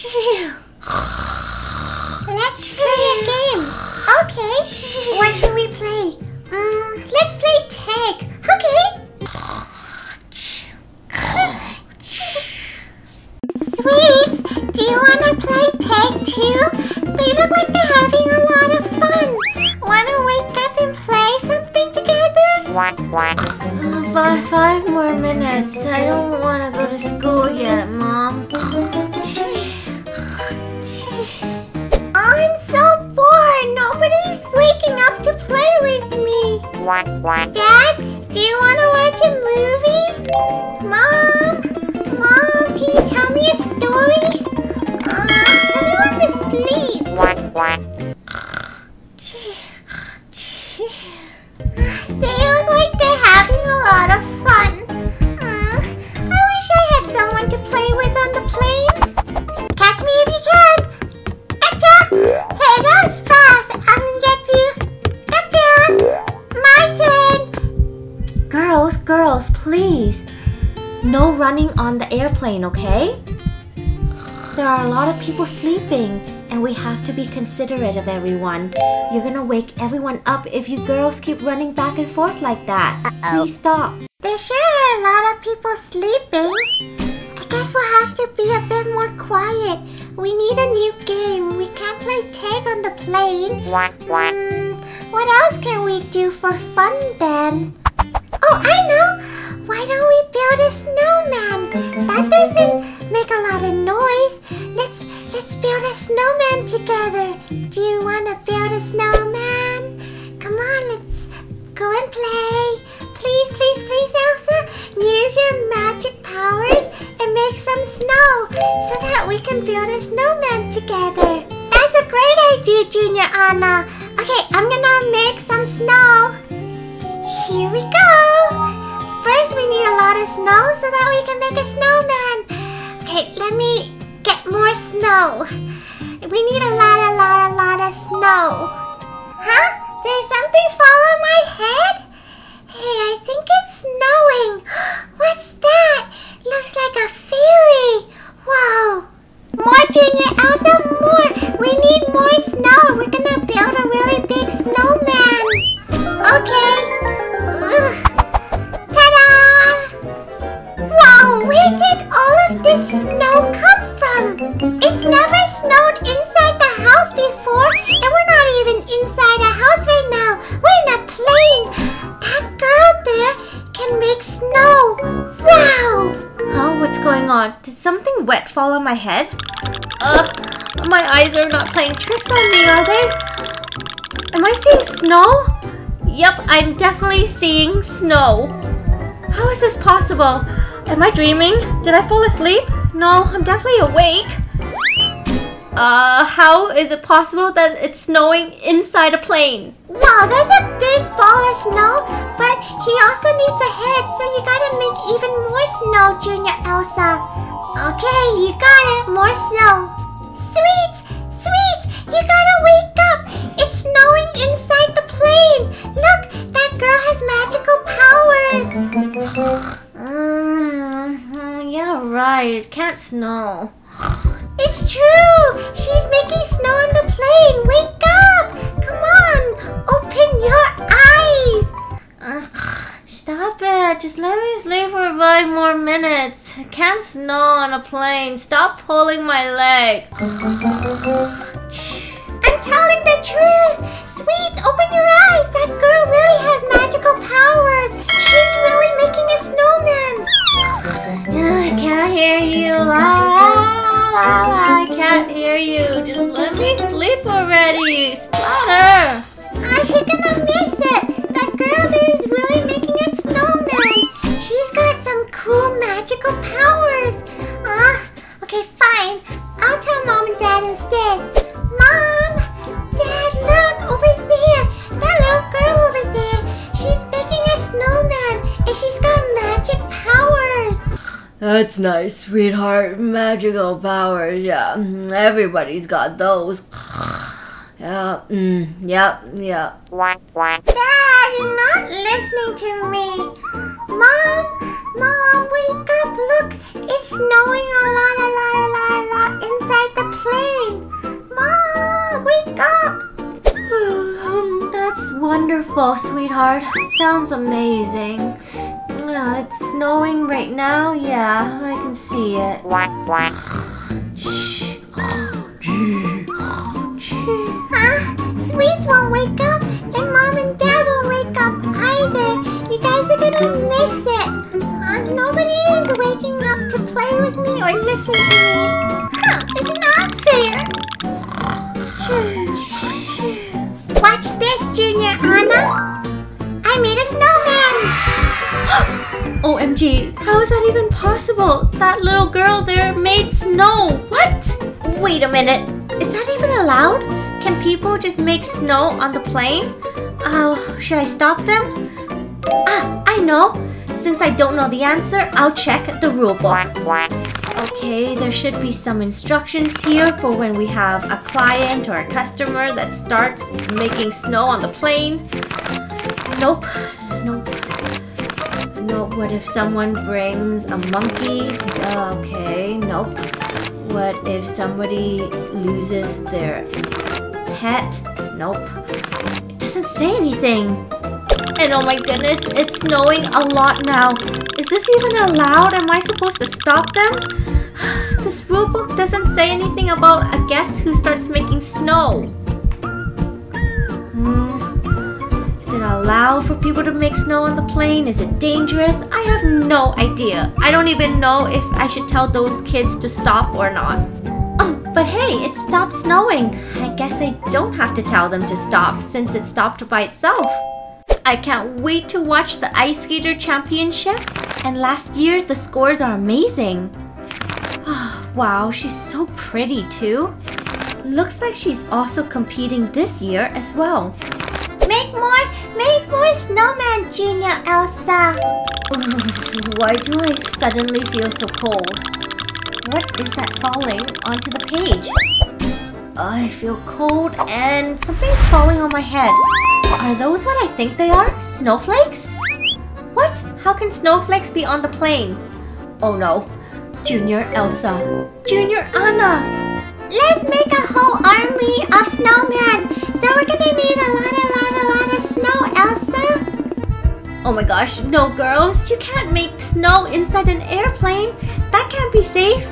Let's play a game. Okay. What should we play? Let's play tag. Okay. Sweet, do you want to play tag too? They look like they're having a lot of fun. Want to wake up and play something together? Five more minutes. I don't want to go to school yet, Mom. Oh, I'm so bored. Nobody's waking up to play with me. Dad, do you want to watch a movie? Mom, can you tell me a story? Everyone's asleep. They look like they're having a lot of fun. I wish I had someone to play with on the plane. Catch me if you can. Gotcha! Hey, that was fast. I'm gonna get you. Gotcha! My turn. Girls, please. No running on the airplane, okay? There are a lot of people sleeping, and we have to be considerate of everyone. You're gonna wake everyone up if you girls keep running back and forth like that. Please stop. There sure are a lot of people sleeping. I guess we'll have to be a bit more quiet. We need a new game. We can't play tag on the plane. What else can we do for fun then? Oh, I know! Why don't we build a snowman? That doesn't make a lot of noise. Let's build a snowman together. Do you want to build a snowman? Come on, let's go and play. Please, Elsa, use your magic powers and make some snow so that we can build a snowman together. That's a great idea, Junior Anna. Okay, I'm gonna make some snow. Here we go. First, we need a lot of snow so that we can make a snowman. Okay, let me get more snow. We need a lot of snow. Huh? Did something fall on my head? Hey, I think it's snowing. What's that? Looks like a fairy. Whoa. More, Junior Elsa, more. We need more snow. We're gonna build a really big snowman. Okay. Ugh. Where did all of this snow come from? It's never snowed inside the house before, and we're not even inside a house right now. We're in a plane. That girl there can make snow. Wow! Oh, what's going on? Did something wet fall on my head? Ugh, my eyes are not playing tricks on me, are they? Am I seeing snow? Yep, I'm definitely seeing snow. How is this possible? Am I dreaming? Did I fall asleep? No, I'm definitely awake. How is it possible that it's snowing inside a plane? Wow, that's a big ball of snow, but he also needs a head, so you gotta make even more snow, Junior Elsa. Okay, you got it. More snow. Sweet, you gotta wake up. It's snowing inside the plane. Look, that girl has magical powers. Yeah, right. It can't snow. It's true. She's making snow on the plane. Wake up. Come on. Open your eyes. Stop it. Just let me sleep for 5 more minutes. It can't snow on a plane. Stop pulling my leg. I'm telling the truth. Sweet, open your eyes. That girl really has magical powers. She's really making a snowman. I can't hear you. I can't hear you. Just let me sleep already. Splatter. You're gonna miss it. That girl is really making a snowman. She's got some cool magical powers. Okay, fine. I'll tell Mom and Dad instead. Mom, Dad, look over there. That little girl over there. She's making a snowman, and she's got magic powers. That's nice, sweetheart. Magical powers, yeah. Everybody's got those. Yeah. Dad, you're not listening to me. Mom, wake up. Look, it's snowing a lot inside the Oh, sweetheart, sounds amazing. It's snowing right now? Yeah, I can see it. Huh? Sweets won't wake up, and Mom and Dad won't wake up either. You guys are gonna miss it. Nobody is waking up to play with me or listen to me. Huh, it's not fair. Watch this, Junior Anna. I made a snowman. OMG, how is that even possible? That little girl there made snow. What? Wait a minute, is that even allowed? Can people just make snow on the plane? Oh, should I stop them? Ah, I know. Since I don't know the answer, I'll check the rule book. Okay, there should be some instructions here for when we have a client or a customer that starts making snow on the plane. Nope, nope, nope. What if someone brings a monkey? Okay, nope. What if somebody loses their pet? Nope. It doesn't say anything. And oh my goodness, it's snowing a lot now. Is this even allowed? Am I supposed to stop them? This rule book doesn't say anything about a guest who starts making snow. Is it allowed for people to make snow on the plane? Is it dangerous? I have no idea. I don't even know if I should tell those kids to stop or not. Oh, but hey, it stopped snowing. I guess I don't have to tell them to stop since it stopped by itself. I can't wait to watch the Ice Skater Championship, and last year the scores are amazing. Oh, wow, she's so pretty too. Looks like she's also competing this year as well. Make more snowman, Junior Elsa. Why do I suddenly feel so cold? What is that falling onto the page? I feel cold and something's falling on my head. Are those what I think they are? Snowflakes? What? How can snowflakes be on the plane? Oh no. Junior Elsa. Junior Anna. Let's make a whole army of snowmen. So we're gonna need a lot of snow, Elsa. Oh my gosh, no girls. You can't make snow inside an airplane. That can't be safe.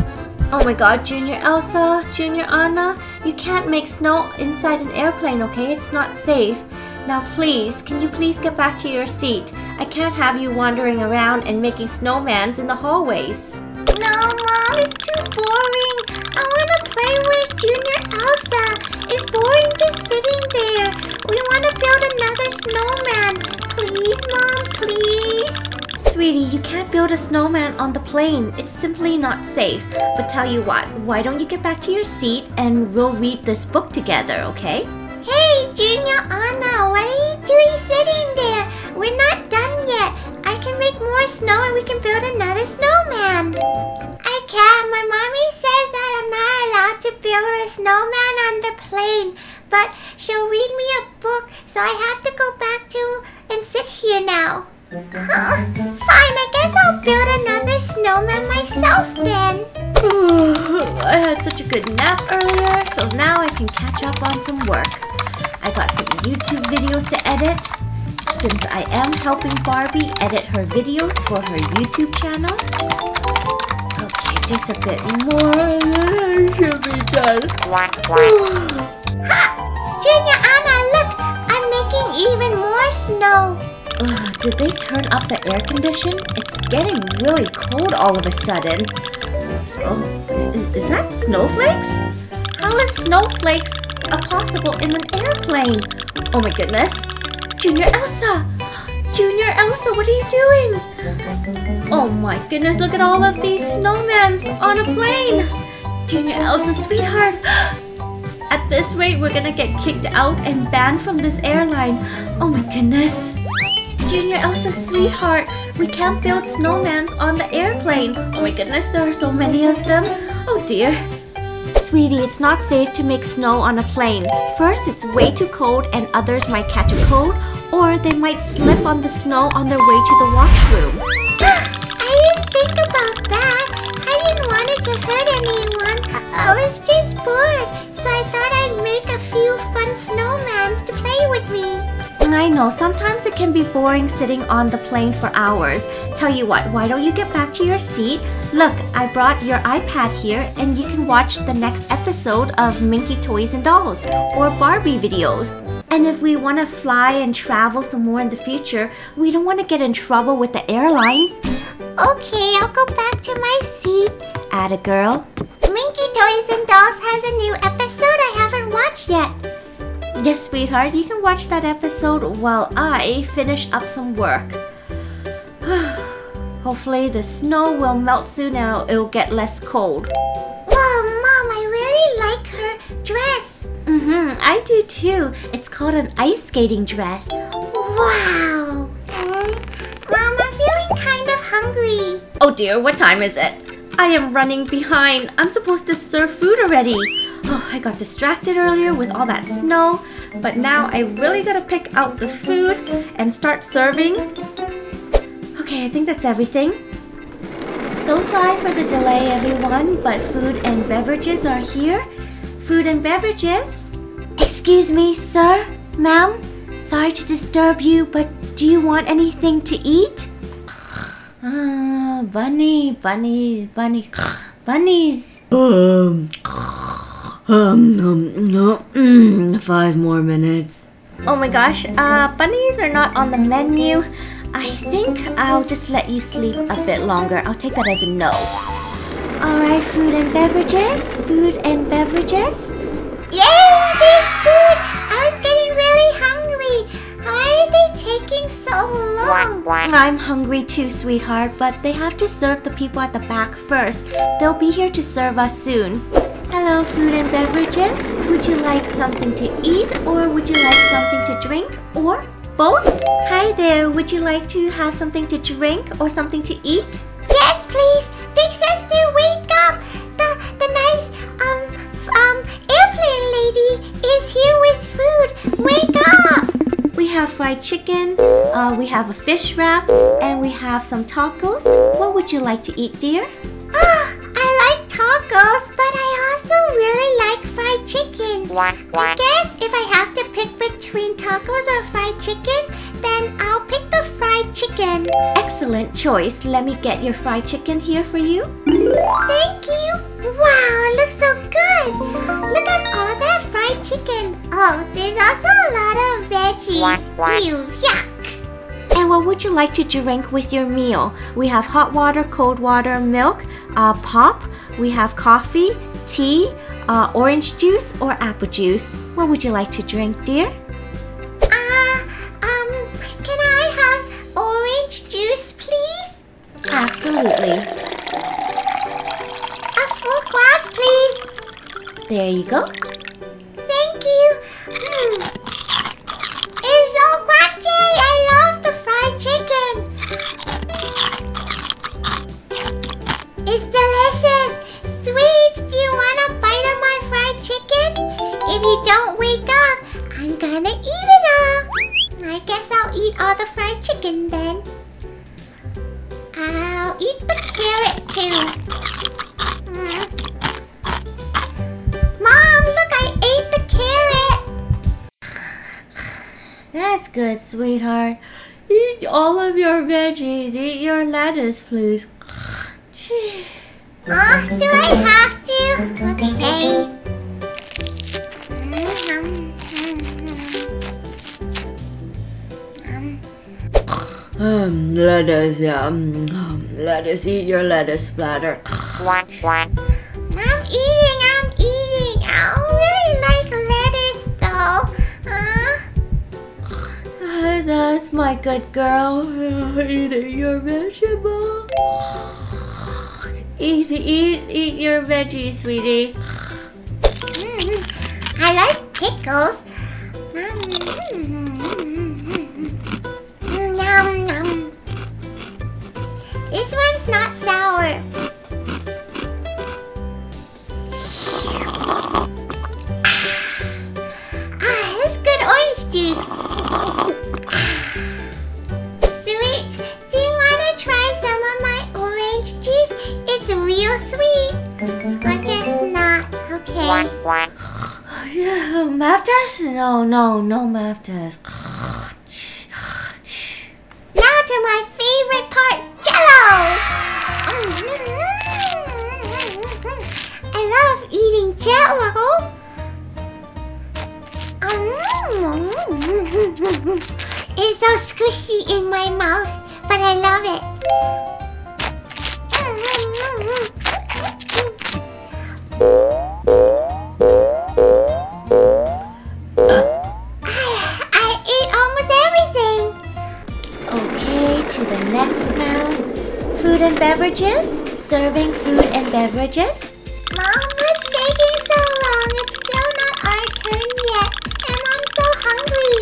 Oh my god, Junior Elsa, Junior Anna. You can't make snow inside an airplane, okay? It's not safe. Now please, can you please get back to your seat? I can't have you wandering around and making snowmans in the hallways. No, Mom, it's too boring. I want to play with Junior Elsa. It's boring just sitting there. We want to build another snowman. Please, Mom, please. Sweetie, you can't build a snowman on the plane. It's simply not safe. But tell you what, why don't you get back to your seat and we'll read this book together, okay? Hey, Junior Anna, what are you doing sitting there? We're not done yet. I can make more snow and we can build another snowman. I can't. My mommy says that I'm not allowed to build a snowman on the plane. But she'll read me a book, so I have to go back to and sit here now. Fine, I guess I'll build another snowman myself then. I had such a good nap earlier, so now I can catch up on some work. I got some YouTube videos to edit. Since I am helping Barbie edit her videos for her YouTube channel. Okay, just a bit more and then I should be done. Ha! Junior Anna, look! I'm making even more snow. Ugh, did they turn up the air condition? It's getting really cold all of a sudden. Oh, is that snowflakes? How is snowflakes possible in an airplane? Oh my goodness. Junior Elsa! Junior Elsa, what are you doing? Oh my goodness, look at all of these snowmen on a plane. Junior Elsa, sweetheart. At this rate, we're gonna get kicked out and banned from this airline. Oh my goodness. Junior Elsa, sweetheart, we can't build snowmen on the airplane. Oh my goodness, there are so many of them. Oh dear. Sweetie, it's not safe to make snow on a plane. First, it's way too cold and others might catch a cold or they might slip on the snow on their way to the washroom. I didn't think about that. I didn't want it to hurt anyone. I was just bored, so I thought I'd make a few fun snowmen to play with me. I know, sometimes it can be boring sitting on the plane for hours. Tell you what, why don't you get back to your seat? Look, I brought your iPad here and you can watch the next episode of Minky Toys and Dolls or Barbie videos. And if we want to fly and travel some more in the future, we don't want to get in trouble with the airlines. Okay, I'll go back to my seat. Atta girl. Minky Toys and Dolls has a new episode I haven't watched yet. Yes, sweetheart, you can watch that episode while I finish up some work. Hopefully the snow will melt soon and it'll get less cold. Wow, Mom, I really like her dress. I do too. It's called an ice skating dress. Wow. Mom, I'm feeling kind of hungry. Oh dear, what time is it? I am running behind. I'm supposed to serve food already. Oh, I got distracted earlier with all that snow, but now I really gotta pick out the food and start serving. Okay, I think that's everything. So sorry for the delay, everyone, but food and beverages are here. Food and beverages? Excuse me, sir, ma'am. Sorry to disturb you, but do you want anything to eat? Bunnies. No, 5 more minutes. Oh my gosh, bunnies are not on the menu. I think I'll just let you sleep a bit longer. I'll take that as a no. Alright, food and beverages. Yay, there's food! I was getting really hungry. Why are they taking so long? I'm hungry too, sweetheart, but they have to serve the people at the back first. They'll be here to serve us soon. Hello, food and beverages. Would you like something to eat, or would you like something to drink, or both? Hi there, would you like to have something to drink or something to eat? Yes, please! Big sister, wake up! The nice airplane lady is here with food. Wake up! We have fried chicken, we have a fish wrap, and we have some tacos. What would you like to eat, dear? I like tacos, but I also really like fried chicken. I guess if I have to pick between tacos or fried chicken, then I'll pick the fried chicken. Excellent choice. Let me get your fried chicken here for you. Thank you. Wow, it looks so good. Look at all that fried chicken. Oh, there's also a lot of veggies. Ew, yuck. And what would you like to drink with your meal? We have hot water, cold water, milk, pop. We have coffee, tea, orange juice, or apple juice. What would you like to drink, dear? Can I have orange juice, please? Absolutely. A full glass, please. There you go. Thank you. It's so crunchy. I love the fried chicken. It's delicious. Sweets, do you want a bite of my fried chicken? If you don't wake up, I'm gonna eat it all. I guess I'll eat all the fried chicken then. I'll eat the carrot too. Mom, look, I ate the carrot. That's good, sweetheart. Eat all of your veggies. Eat your lettuce, please. Oh, do I have to? Okay. Lettuce, yeah. Lettuce, eat your lettuce splatter. I'm eating. I don't really like lettuce though. That's my good girl. Eating your vegetable. Eat your veggies, sweetie. I like pickles. This one's not sour. This is good orange juice. Sweets, do you want to try some of my orange juice? It's real sweet. I guess not. Okay. Math test? No, math test. third part, Jell-O! I love eating Jell-O! It's so squishy in my mouth, but I love it. I ate almost everything. Okay, to the next now. Food and beverages. Serving food and beverages. Mom, what's taking so long? It's still not our turn yet. And I'm so hungry.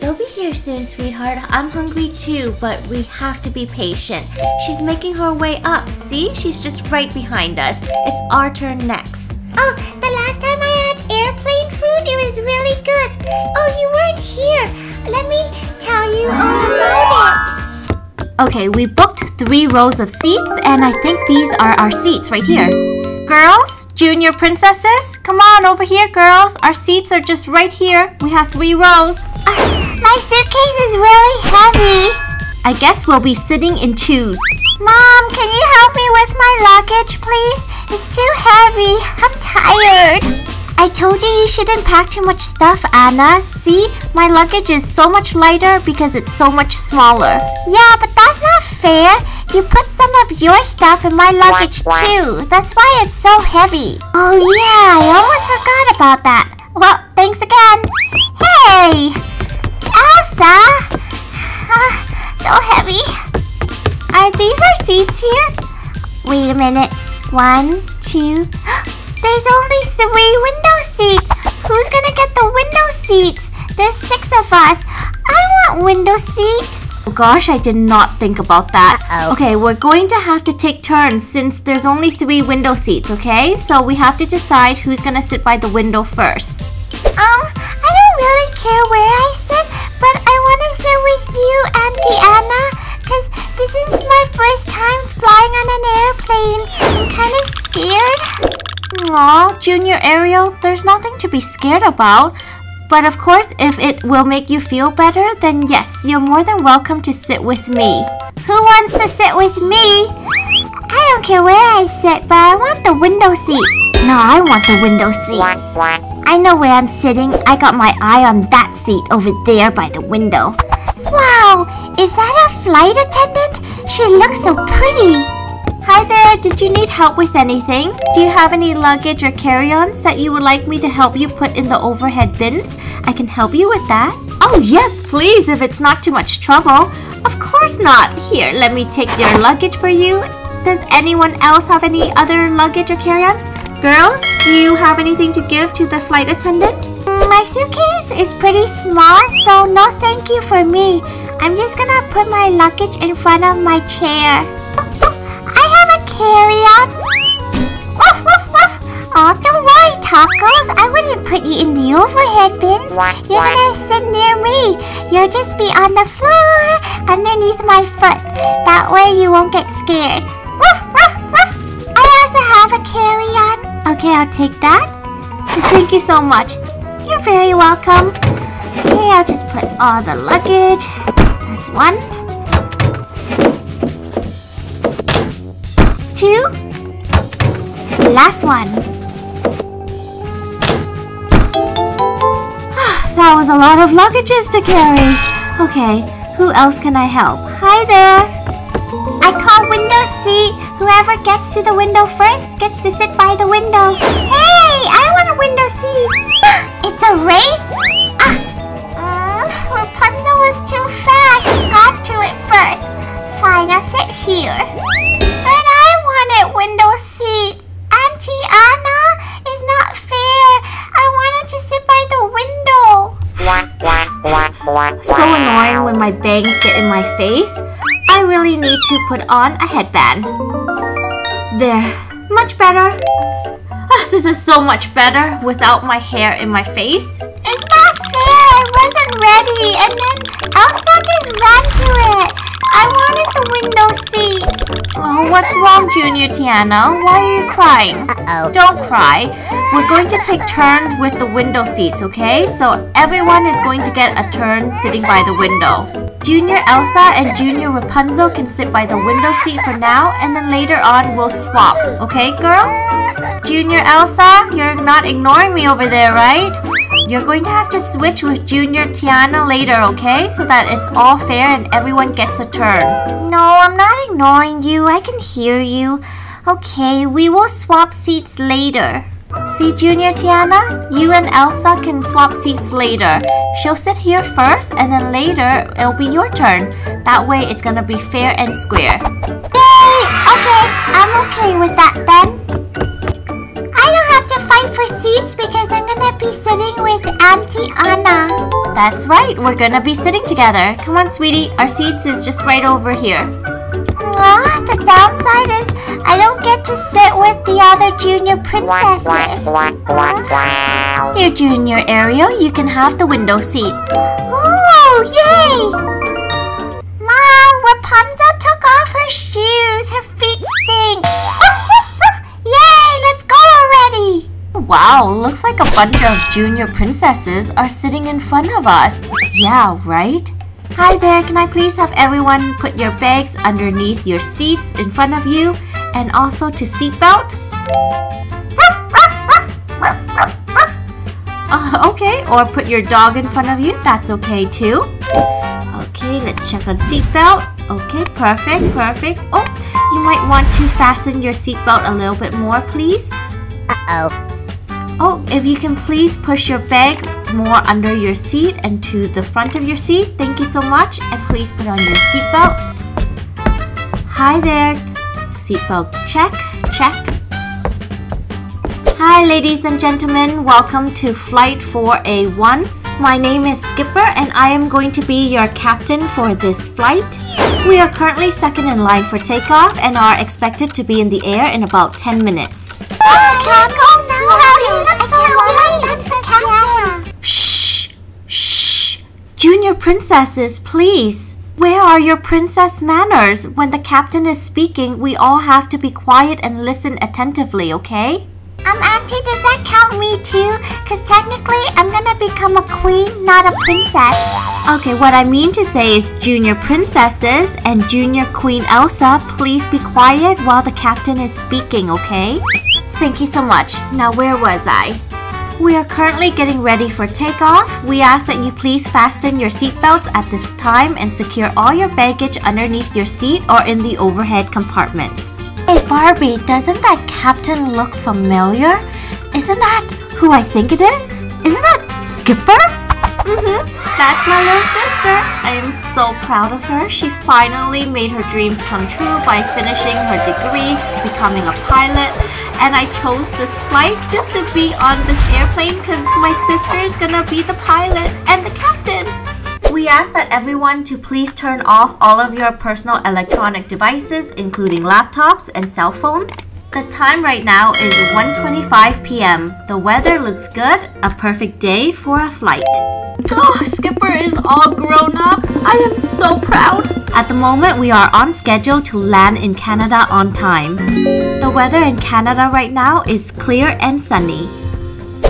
They'll be here soon, sweetheart. I'm hungry too, but we have to be patient. She's making her way up. See? She's just right behind us. It's our turn next. Oh, the last time I had airplane food, it was really good. Oh, you weren't here. Let me tell you all about it. Okay, we booked 3 rows of seats, and I think these are our seats right here. Girls, junior princesses, come on over here, girls. Our seats are just right here. We have 3 rows. My suitcase is really heavy. I guess we'll be sitting in 2s. Mom, can you help me with my luggage, please? It's too heavy. I'm tired. I told you you shouldn't pack too much stuff, Anna. See, my luggage is so much lighter because it's so much smaller. Yeah, but that's not fair. You put some of your stuff in my luggage too. That's why it's so heavy. Oh yeah, I almost forgot about that. Well, thanks again. Hey! Elsa! So heavy. Are these our seats here? Wait a minute. 1, 2... There's only 3 window seats. Who's gonna get the window seats? There's 6 of us. I want window seat. Oh gosh, I did not think about that. Uh-oh. Okay, we're going to have to take turns since there's only 3 window seats, okay? So we have to decide who's gonna sit by the window first. I don't really care where I sit, but I want to sit with you, Auntie Anna, because this is my first time flying on an airplane. I'm kind of scared. Aw, Junior Ariel, there's nothing to be scared about. But of course, if it will make you feel better, then yes, you're more than welcome to sit with me. Who wants to sit with me? I don't care where I sit, but I want the window seat. No, I want the window seat. I know where I'm sitting. I got my eye on that seat over there by the window. Wow, is that a flight attendant? She looks so pretty. Hi there, did you need help with anything? Do you have any luggage or carry-ons that you would like me to help you put in the overhead bins? I can help you with that. Oh yes, please, if it's not too much trouble. Of course not. Here, let me take your luggage for you. Does anyone else have any other luggage or carry-ons? Girls, do you have anything to give to the flight attendant? My suitcase is pretty small, so no thank you for me. I'm just gonna put my luggage in front of my chair. I have a carry-on. Woof, woof, woof. Oh, don't worry, Tacos. I wouldn't put you in the overhead bins. You're gonna sit near me. You'll just be on the floor underneath my foot. That way you won't get scared. Woof, woof, woof. I also have a carry-on. Okay, I'll take that. Thank you so much. You're very welcome. Okay, I'll just put all the luggage. That's 1, 2, last one. That was a lot of luggages to carry. Okay, who else can I help? Hi there. I call window seat. Whoever gets to the window first gets to sit by the window. Hey, I want a window seat. It's a race? Rapunzel was too fast. She got to it first. Fine, I'll sit here. But I wanted window seat. Auntie Anna is not fair. I wanted to sit by the window. So annoying when my bangs get in my face. I really need to put on a headband. There, much better. Oh, this is so much better without my hair in my face. It's not fair, I wasn't ready, and then Elsa just ran to it. I wanted the window seat. Oh, what's wrong, Junior Tiana? Why are you crying? Uh-oh. Don't cry. We're going to take turns with the window seats, okay? So everyone is going to get a turn sitting by the window. Junior Elsa and Junior Rapunzel can sit by the window seat for now, and then later on we'll swap. Okay, girls? Junior Elsa, you're not ignoring me over there, right? You're going to have to switch with Junior Tiana later, okay? So that it's all fair and everyone gets a turn. No, I'm not ignoring you. I can hear you. Okay, we will swap seats later. See, Junior Tiana, you and Elsa can swap seats later. She'll sit here first, and then later it'll be your turn. That way it's gonna be fair and square. Yay! Okay, I'm okay with that then. I don't have to fight for seats because I'm gonna be sitting with Auntie Anna. That's right, we're gonna be sitting together. Come on, sweetie, our seats is just right over here. Ah, the downside is I don't get to sit with the other junior princesses. Here, Junior Ariel, you can have the window seat. Ooh, yay! Mom, Rapunzel took off her shoes. Her feet stink. Yay, let's go already! Wow, looks like a bunch of junior princesses are sitting in front of us. Yeah, right? Hi there, can I please have everyone put your bags underneath your seats in front of you and also to seatbelt? Okay, or put your dog in front of you, that's okay too. Okay, let's check on seatbelt. Okay, perfect, perfect. Oh, you might want to fasten your seatbelt a little bit more, please. Oh, if you can please push your bag more under your seat and to the front of your seat. Thank you so much, and please put on your seatbelt. Hi there, seatbelt check, check. Hi ladies and gentlemen, welcome to Flight 4A1. My name is Skipper and I am going to be your captain for this flight. We are currently second in line for takeoff and are expected to be in the air in about 10 minutes. Junior princesses, please, where are your princess manners? When the captain is speaking, we all have to be quiet and listen attentively, okay? Auntie, does that count me too? Because technically, I'm gonna become a queen, not a princess. Okay, what I mean to say is junior princesses and junior queen Elsa, please be quiet while the captain is speaking, okay? Thank you so much. Now, where was I? We are currently getting ready for takeoff. We ask that you please fasten your seatbelts at this time and secure all your baggage underneath your seat or in the overhead compartments. Hey Barbie, doesn't that captain look familiar? Isn't that who I think it is? Isn't that Skipper? That's my little sister. I am so proud of her. She finally made her dreams come true by finishing her degree, becoming a pilot. And I chose this flight just to be on this airplane because my sister is gonna be the pilot and the captain. We ask that everyone to please turn off all of your personal electronic devices, including laptops and cell phones. The time right now is 1:25 p.m. The weather looks good, a perfect day for a flight. Oh, Skipper is all grown up. I am so proud. At the moment, we are on schedule to land in Canada on time. The weather in Canada right now is clear and sunny.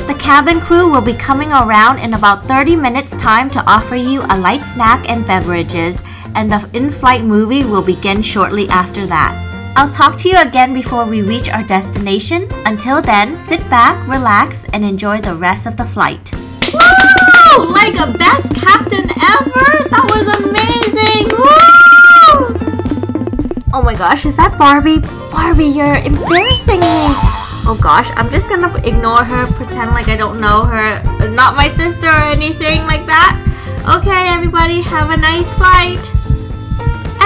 The cabin crew will be coming around in about 30 minutes time to offer you a light snack and beverages, and the in-flight movie will begin shortly after that. I'll talk to you again before we reach our destination. Until then, sit back, relax, and enjoy the rest of the flight. Woo! Like a best captain ever! That was amazing! Woo! Oh my gosh, is that Barbie? Barbie, you're embarrassing me! Oh gosh, I'm just gonna ignore her, pretend like I don't know her, not my sister or anything like that. Okay, everybody, have a nice flight.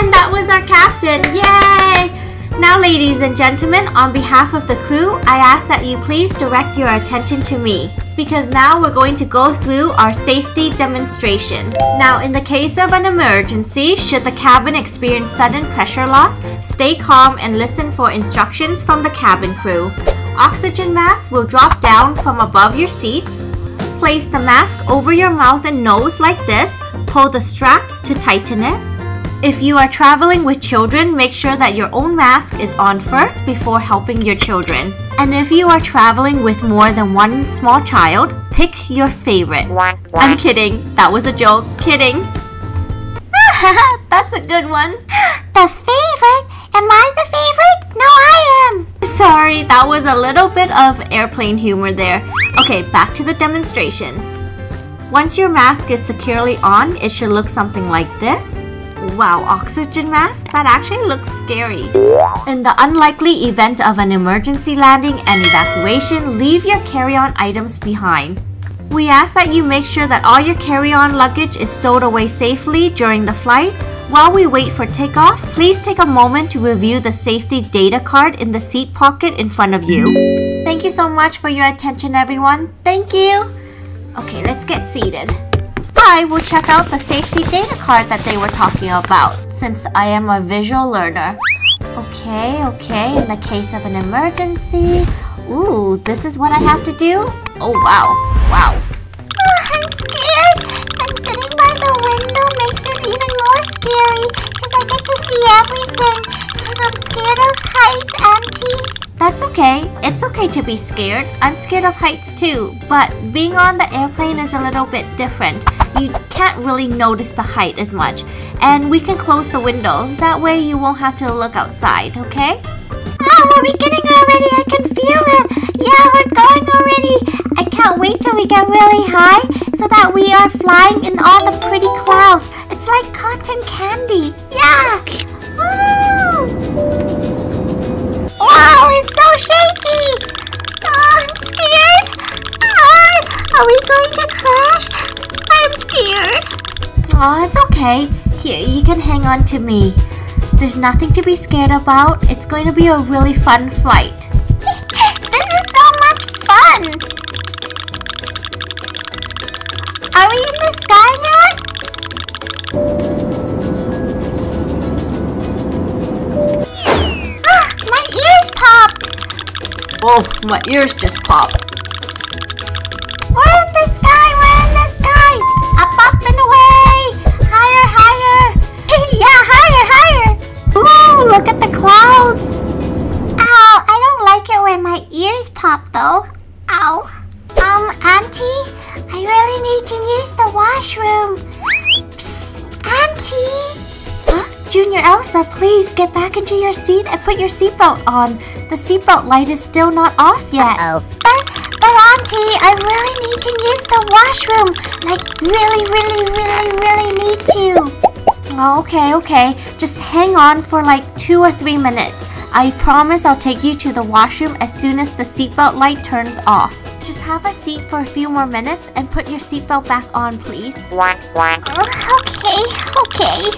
And that was our captain, yay! Now, ladies and gentlemen, on behalf of the crew, I ask that you please direct your attention to me, because now we're going to go through our safety demonstration. Now, in the case of an emergency, should the cabin experience sudden pressure loss, stay calm and listen for instructions from the cabin crew. Oxygen mask will drop down from above your seats. Place the mask over your mouth and nose like this. Pull the straps to tighten it. If you are traveling with children, make sure that your own mask is on first before helping your children. And if you are traveling with more than one small child, pick your favorite. I'm kidding. That was a joke. Kidding. That's a good one. The favorite? Am I the favorite? No, I am. Sorry, that was a little bit of airplane humor there. Okay, back to the demonstration. Once your mask is securely on, it should look something like this. Wow, oxygen mask? That actually looks scary. In the unlikely event of an emergency landing and evacuation, leave your carry-on items behind. We ask that you make sure that all your carry-on luggage is stowed away safely during the flight. While we wait for takeoff, please take a moment to review the safety data card in the seat pocket in front of you. Thank you so much for your attention, everyone. Thank you. Okay, let's get seated. I will check out the safety data card that they were talking about, since I am a visual learner. Okay, in the case of an emergency... Ooh, this is what I have to do? Oh, wow. Oh, I'm scared! And sitting by the window makes it even more scary, because I get to see everything, and I'm scared of heights, Auntie. That's okay. It's okay to be scared. I'm scared of heights too, but being on the airplane is a little bit different. You can't really notice the height as much. And we can close the window. That way you won't have to look outside, okay? Oh, we're beginning already. I can feel it. Yeah, we're going already. I can't wait till we get really high so that we are flying in all the pretty clouds. It's like cotton candy. Yeah! Woo! Wow, it's so shaky! Oh, I'm scared! Ah, are we going to crash? I'm scared! Oh, it's okay. Here, you can hang on to me. There's nothing to be scared about. It's going to be a really fun flight. This is so much fun! Are we in the sky yet? Oh, my ears just popped. We're in the sky! We're in the sky! Up, up, and away! Higher, higher! Yeah, higher, higher! Ooh, look at the clouds! Ow, I don't like it when my ears pop, though. Ow. Auntie, I really need to use the washroom. Psst, Auntie! Junior Elsa, please get back into your seat and put your seatbelt on. The seatbelt light is still not off yet. Uh-oh. But Auntie, I really need to use the washroom. Like, really need to. Okay. Just hang on for like 2 or 3 minutes. I promise I'll take you to the washroom as soon as the seatbelt light turns off. Just have a seat for a few more minutes and put your seatbelt back on, please. Okay.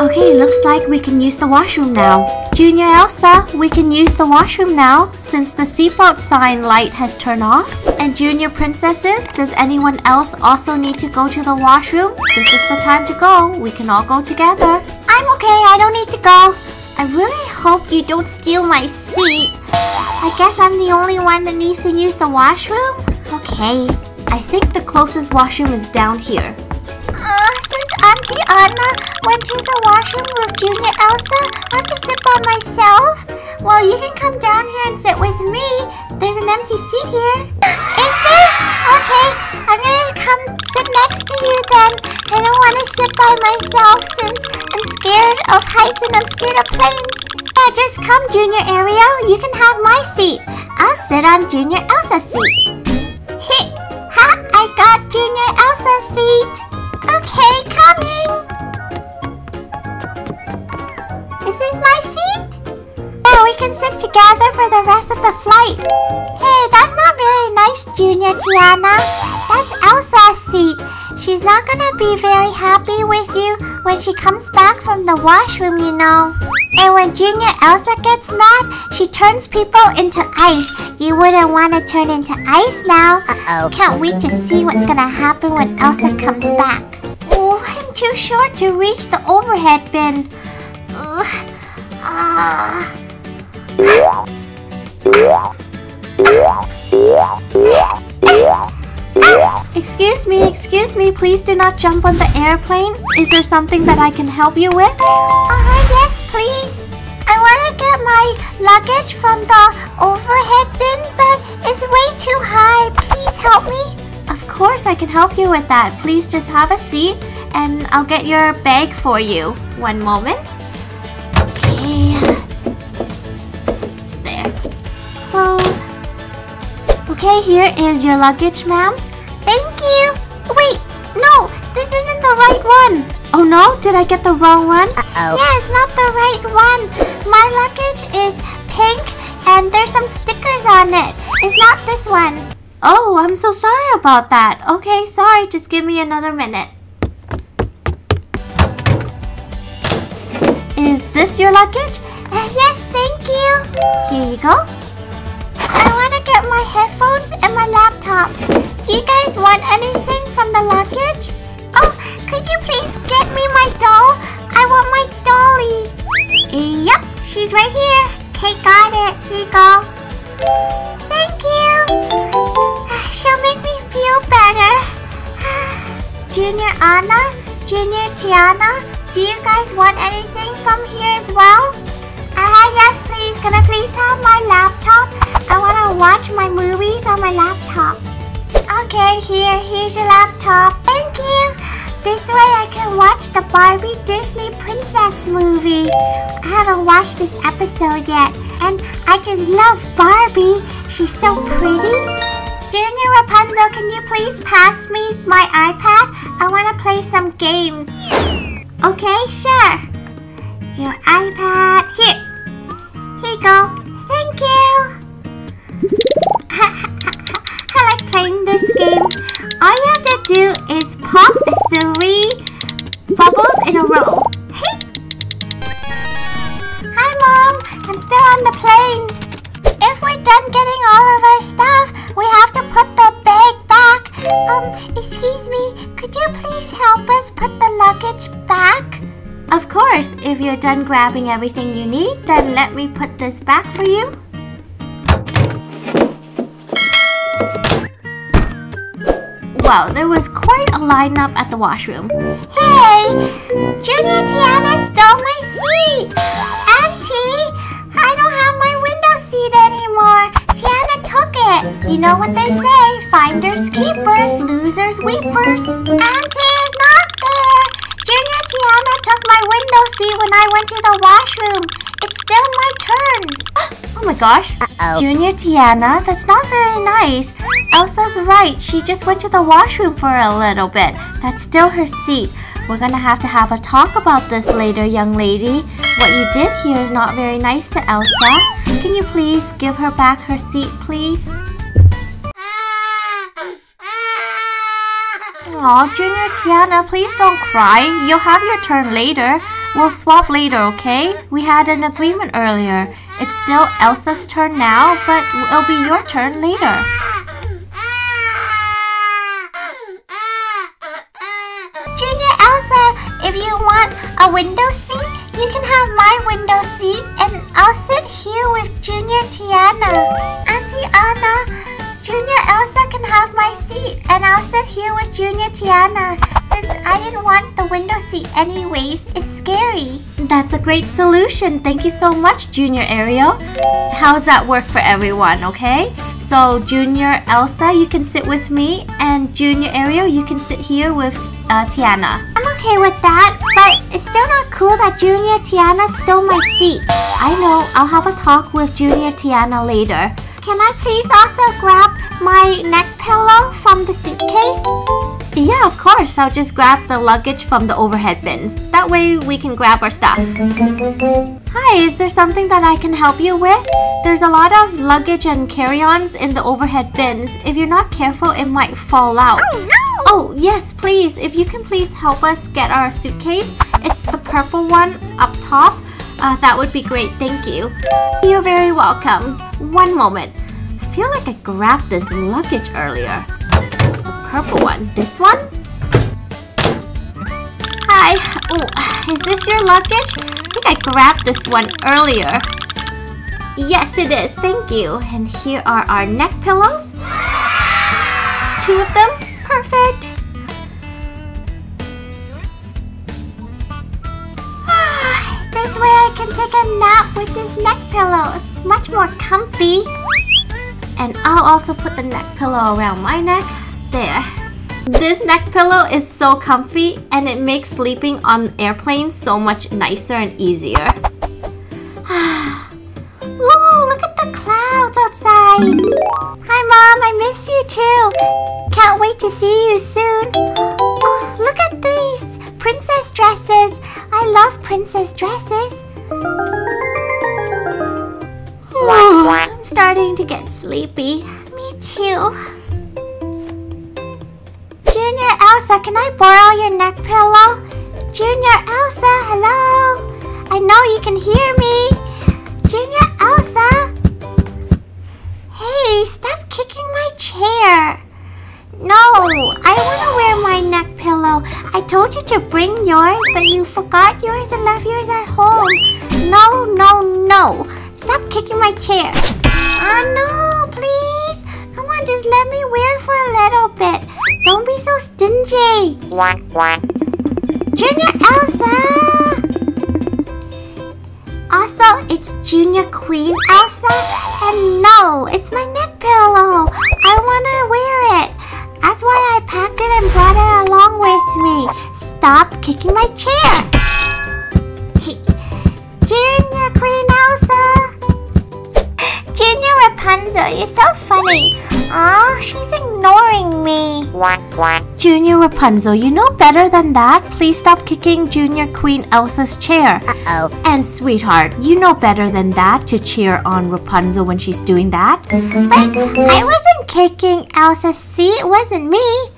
Okay, looks like we can use the washroom now. Junior Elsa, we can use the washroom now since the seatbelt sign light has turned off. And Junior Princesses, does anyone else also need to go to the washroom? This is the time to go. We can all go together. I'm okay, I don't need to go. I really hope you don't steal my seat. I guess I'm the only one that needs to use the washroom? Okay. I think the closest washroom is down here. Since Auntie Anna went to the washroom with Junior Elsa, I have to sit by myself. Well, you can come down here and sit with me. There's an empty seat here. Is there? Okay, I'm gonna come sit next to you then. I don't want to sit by myself since I'm scared of heights and I'm scared of planes. Yeah, just come, Junior Ariel. You can have my seat. I'll sit on Junior Elsa's seat. Heh! Ha! I got Junior Elsa's seat. Okay, coming! Is this my seat? Yeah, we can sit together for the rest of the flight. Hey, that's not very nice, Junior Tiana. That's Elsa's seat. She's not gonna be very happy with you when she comes back from the washroom, you know. And when Junior Elsa gets mad, she turns people into ice. You wouldn't want to turn into ice now. Uh-oh. Can't wait to see what's gonna happen when Elsa comes back. I'm too short to reach the overhead bin. Excuse me, please do not jump on the airplane. Is there something that I can help you with? Yes, please. I want to get my luggage from the overhead bin, but it's way too high. Please help me. Of course, I can help you with that. Please just have a seat. and I'll get your bag for you. One moment. Okay. There. Close. Okay, here is your luggage, ma'am. Thank you. Wait, no, this isn't the right one. Oh no, did I get the wrong one? Uh-oh. Yeah, it's not the right one. My luggage is pink and there's some stickers on it. It's not this one. Oh, I'm so sorry about that. Okay, sorry, just give me another minute. Is this your luggage? Yes, thank you. Here you go. I want to get my headphones and my laptop. Do you guys want anything from the luggage? Oh, could you please get me my doll? I want my dolly. Yep, she's right here. Okay, got it. Here you go. Thank you. She'll make me feel better. Junior Anna, Junior Tiana, do you guys want anything from here as well? Yes please. Can I please have my laptop? I want to watch my movies on my laptop. Okay, here's your laptop. Thank you. This way I can watch the Barbie Disney Princess movie. I haven't watched this episode yet. And I just love Barbie. She's so pretty. Junior Rapunzel, can you please pass me my iPad? I want to play some games. Okay, sure. Your iPad. Here you go. Thank you. I like playing this game. All you have to do is pop 3 bubbles in a row. Hey. Hi Mom, I'm still on the plane. If we're done getting all of our stuff, we have to put the bag back. Excuse me, could you please help us put the luggage back? Of course, if you're done grabbing everything you need, then let me put this back for you. Wow, there was quite a lineup at the washroom. Hey! Junior Tiana stole my seat! Auntie! I don't have my window seat anymore! Tiana took it! You know what they say, finders keepers, losers weepers. Auntie, it's not fair! Junior Tiana took my window seat when I went to the washroom. It's still my turn! Oh my gosh! Uh-oh. Junior Tiana, that's not very nice. Elsa's right, she just went to the washroom for a little bit. That's still her seat. We're gonna have to have a talk about this later, young lady. What you did here is not very nice to Elsa. Can you please give her back her seat, please? Aw, Junior Tiana, please don't cry. You'll have your turn later. We'll swap later, okay? We had an agreement earlier. It's still Elsa's turn now, but it'll be your turn later. If you want a window seat, you can have my window seat and I'll sit here with Junior Tiana. Auntie Anna, Junior Elsa can have my seat and I'll sit here with Junior Tiana since I didn't want the window seat anyways. It's scary. That's a great solution. Thank you so much, Junior Ariel. How's that work for everyone, okay? So Junior Elsa, you can sit with me, and Junior Ariel, you can sit here with Tiana. I'm okay with that, but it's still not cool that Junior Tiana stole my seat. I know, I'll have a talk with Junior Tiana later. Can I please also grab my neck pillow from the suitcase? Yeah, of course. I'll just grab the luggage from the overhead bins. That way we can grab our stuff. Hi, is there something that I can help you with? There's a lot of luggage and carry-ons in the overhead bins. If you're not careful, it might fall out. Oh, no! Oh, yes, please. If you can please help us get our suitcase. It's the purple one up top. That would be great. Thank you. You're very welcome. One moment. I feel like I grabbed this luggage earlier. The purple one. This one? Hi. Oh, is this your luggage? I think I grabbed this one earlier. Yes, it is. Thank you. And here are our neck pillows. 2 of them. Perfect. This way I can take a nap with this neck pillow. It's much more comfy. And I'll also put the neck pillow around my neck. There. This neck pillow is so comfy and it makes sleeping on airplanes so much nicer and easier. Ooh, look at the clouds outside. Hi Mom, I miss you too. Can't wait to see you soon. Oh, look at these princess dresses. I love princess dresses. Ooh, I'm starting to get sleepy. Me too. Junior Elsa, can I borrow your neck pillow? Junior Elsa, hello? I know you can hear me. Junior Elsa? Hey, stop kicking my chair. No, I want to wear my neck pillow. I told you to bring yours, but you forgot yours and left yours at home. No, no, no. Stop kicking my chair. Oh no, please. Come on, just let me wear for a little bit. Don't be so stingy. Junior Elsa! Also, it's Junior Queen Elsa. And no, it's my neck pillow. I want to wear it. That's why I packed it and brought it along with me. Stop kicking my chair. Junior Queen Elsa! Junior Rapunzel, you're so funny. Aw, she's ignoring me. Junior Rapunzel, you know better than that. Please stop kicking Junior Queen Elsa's chair. Uh-oh. And sweetheart, you know better than that to cheer on Rapunzel when she's doing that. But I wasn't kicking Elsa's seat. It wasn't me.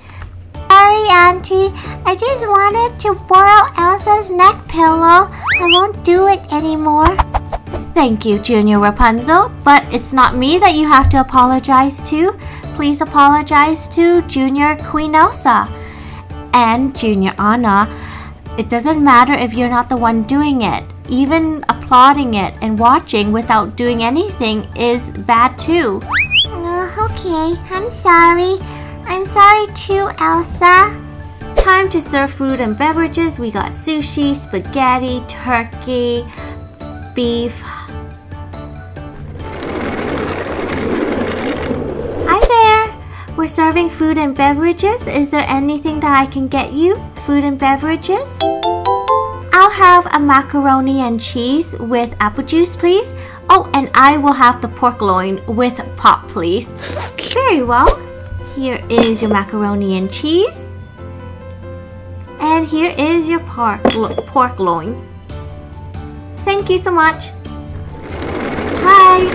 Sorry, Auntie. I just wanted to borrow Elsa's neck pillow. I won't do it anymore. Thank you, Junior Rapunzel, but it's not me that you have to apologize to. Please apologize to Junior Queen Elsa and Junior Anna. It doesn't matter if you're not the one doing it. Even applauding it and watching without doing anything is bad too. Okay, I'm sorry. I'm sorry too, Elsa. Time to serve food and beverages. We got sushi, spaghetti, turkey, beef. We're serving food and beverages. Is there anything that I can get you? Food and beverages? I'll have a macaroni and cheese with apple juice, please. Oh, and I will have the pork loin with pop, please. Very well. Here is your macaroni and cheese. And here is your pork loin. Thank you so much. Hi.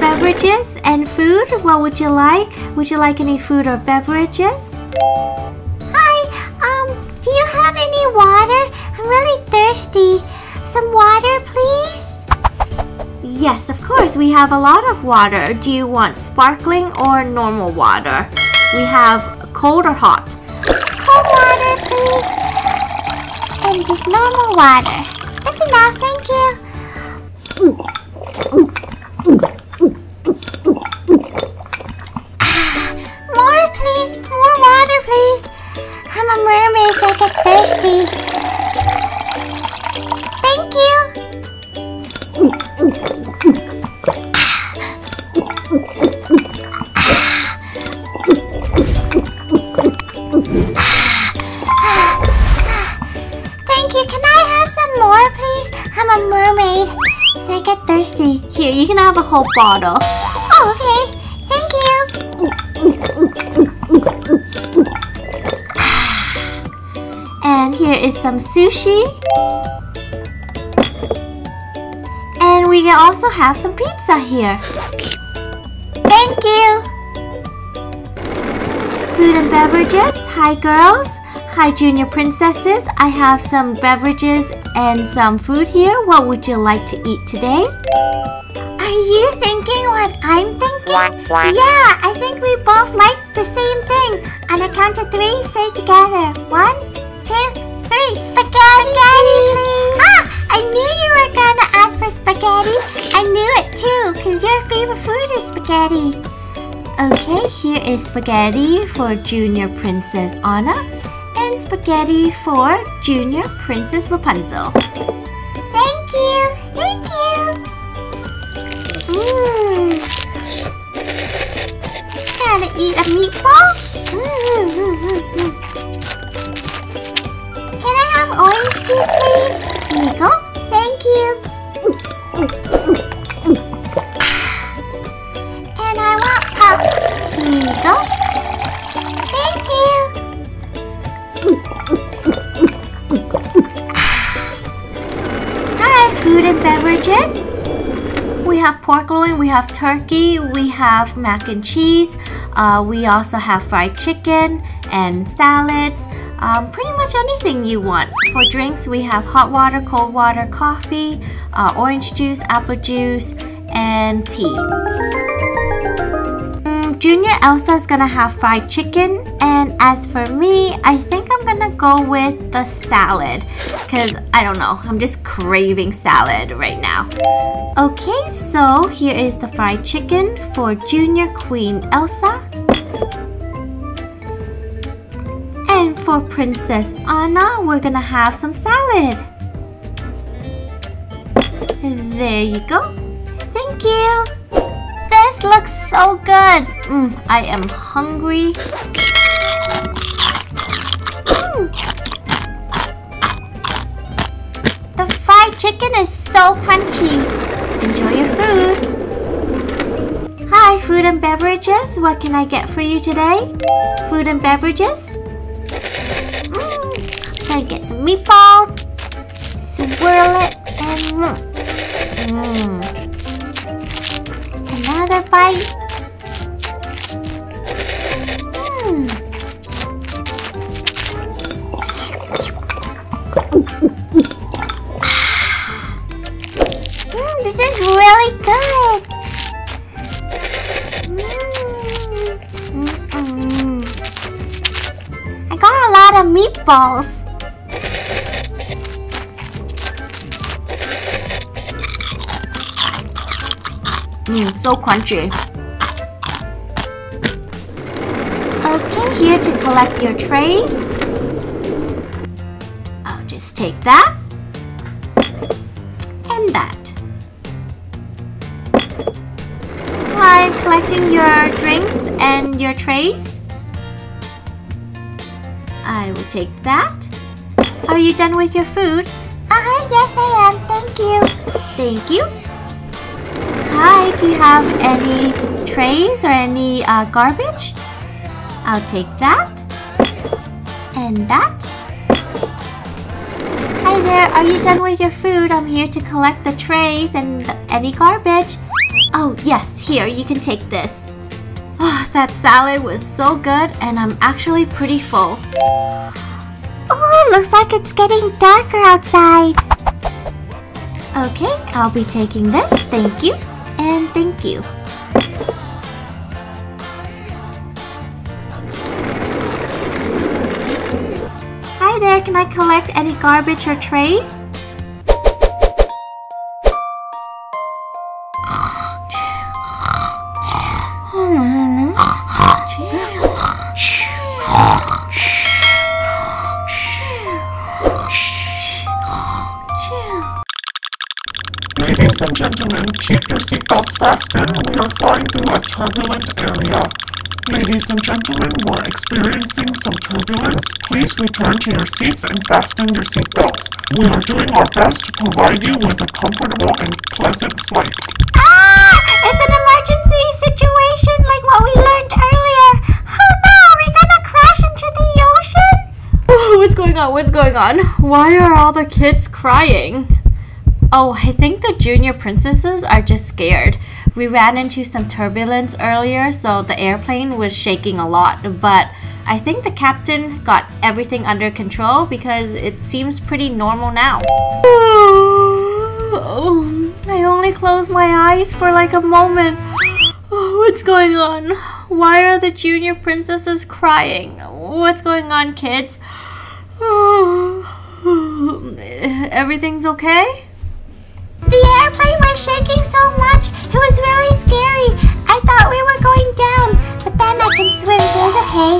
Beverages and food, what would you like? Would you like any food or beverages? Hi, do you have any water? I'm really thirsty. Some water, please? Yes, of course, we have a lot of water. Do you want sparkling or normal water? We have cold or hot? Cold water, please. And just normal water. That's enough, thank you. Thirsty. Thank you. Thank you. Can I have some more, please? I'm a mermaid, so I get thirsty. Here, you can have a whole bottle. Oh, okay. Thank you. And here is some sushi. And we can also have some pizza here. Thank you. Food and beverages. Hi girls. Hi junior princesses. I have some beverages and some food here. What would you like to eat today? Are you thinking what I'm thinking? Yeah, I think we both like the same thing. On a count of three, say together. 1, 2, 3, spaghetti! Please. Ah, I knew you were gonna ask for spaghetti. I knew it too, because your favorite food is spaghetti. Okay, here is spaghetti for Junior Princess Anna and spaghetti for Junior Princess Rapunzel. Thank you, thank you. Gotta eat a meatball? Can I have orange juice, please? Nickel, thank you. And I want pop. Nickel, thank you. Hi, food and beverages. We have pork loin, we have turkey, we have mac and cheese, we also have fried chicken and salads, pretty much anything you want. For drinks, we have hot water, cold water, coffee, orange juice, apple juice, and tea. Junior Elsa's gonna have fried chicken, and as for me, I think I'm gonna go with the salad because I don't know, I'm just craving salad right now. Okay, so here is the fried chicken for Junior Queen Elsa. And for Princess Anna, we're gonna have some salad. There you go. Thank you. This looks so good. I am hungry. The fried chicken is so crunchy. Enjoy your food. Hi, food and beverages. What can I get for you today? Food and beverages. Can I get some meatballs? Swirl it and another bite. This is really good. I got a lot of meatballs. So crunchy. Okay, here to collect your trays. I'll just take that and that. I'm collecting your drinks and your trays. I will take that. Are you done with your food? Yes I am, thank you. Thank you. Hi, do you have any trays or any garbage? I'll take that. And that. Hi there, are you done with your food? I'm here to collect the trays and any garbage. Oh yes, here, you can take this. Oh, that salad was so good and I'm actually pretty full. Oh, looks like it's getting darker outside. Okay, I'll be taking this. Thank you and thank you. Hi there, can I collect any garbage or trays? Ladies and gentlemen, keep your seatbelts fastened. We are flying through a turbulent area. Ladies and gentlemen, we're experiencing some turbulence. Please return to your seats and fasten your seatbelts. We are doing our best to provide you with a comfortable and pleasant flight. It's an emergency situation like what we learned earlier. Oh no, are we gonna crash into the ocean? What's going on? What's going on? Why are all the kids crying? Oh, I think the junior princesses are just scared. We ran into some turbulence earlier, so the airplane was shaking a lot, but I think the captain got everything under control because it seems pretty normal now. Oh, I only closed my eyes for like a moment. Oh, what's going on? Why are the junior princesses crying? What's going on, kids? Oh, everything's okay? The airplane was shaking so much, it was really scary. I thought we were going down, but then I can swim through the hay.